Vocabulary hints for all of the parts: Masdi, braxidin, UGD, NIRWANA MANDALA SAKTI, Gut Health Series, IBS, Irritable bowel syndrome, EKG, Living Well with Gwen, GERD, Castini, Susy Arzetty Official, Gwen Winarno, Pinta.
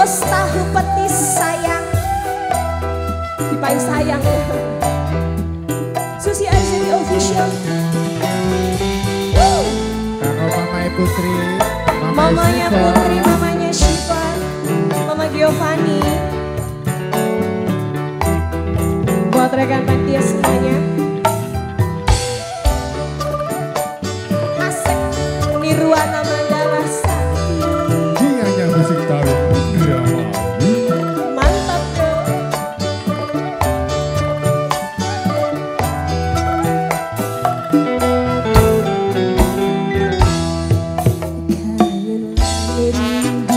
bos tahu petis sayang, dipain sayang. Susy Arzetty Official. Kalau mamai Putri, mamanya Putri, mamanya Syifa, mama Giovanni. Buat rekan Pantia semuanya. Asik, nirwana mandala sakti. Dia hanya musik tahu drama. Mantap tuh. Kangen merindu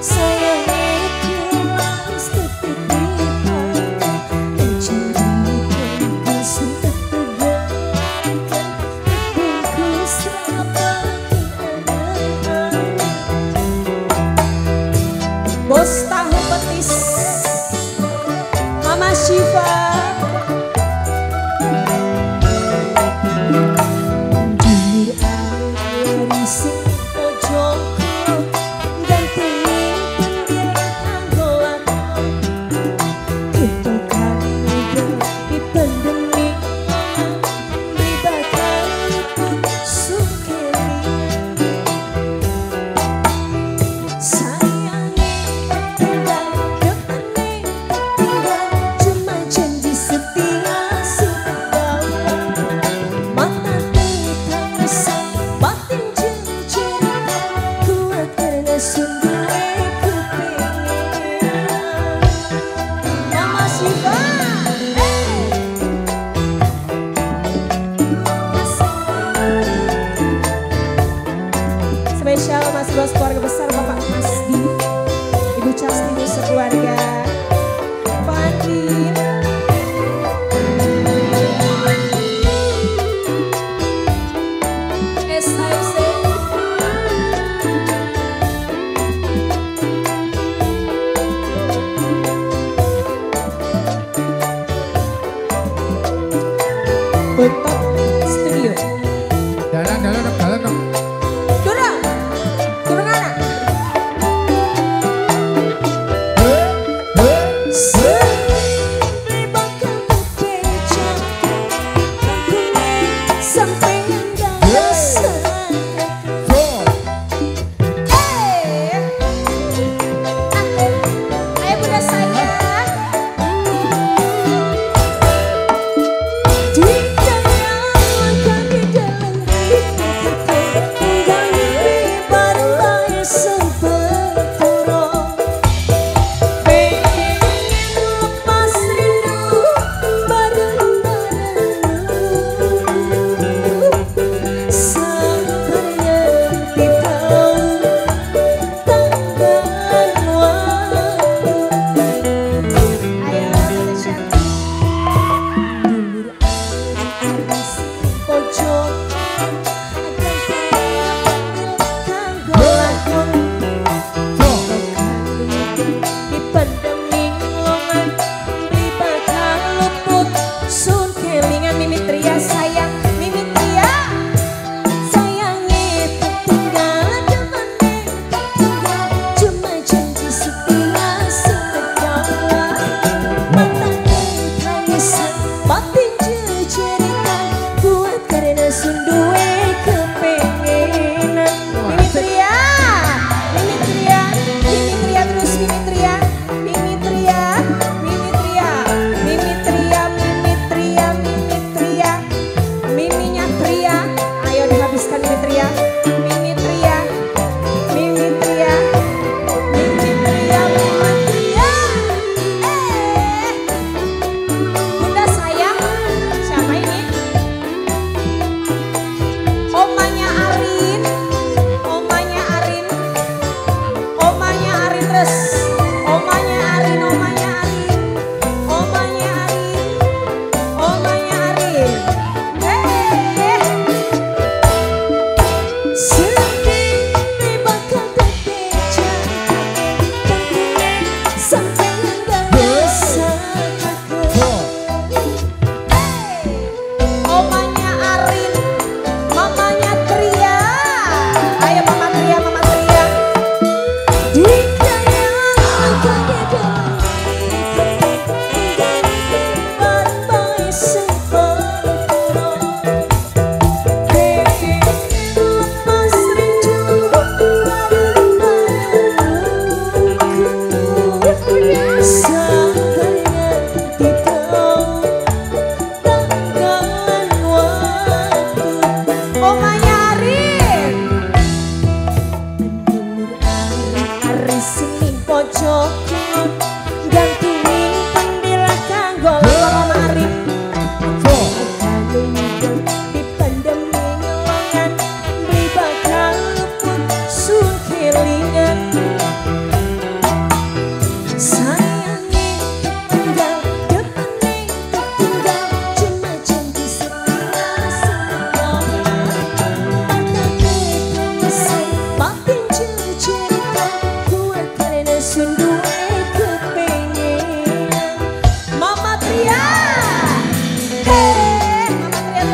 sayang aku istiqanku. Bos tahu petis, mama Syifa. Di air risik pojokku dan tinggi pendirian golanku. Itu kami di pandemi di batangku sukiri. Spesial Mas Bos keluarga besar Bapak Masdi, Ibu Castini sekeluarga, Fadil. Betok Studio. Dalam.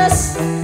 Mas.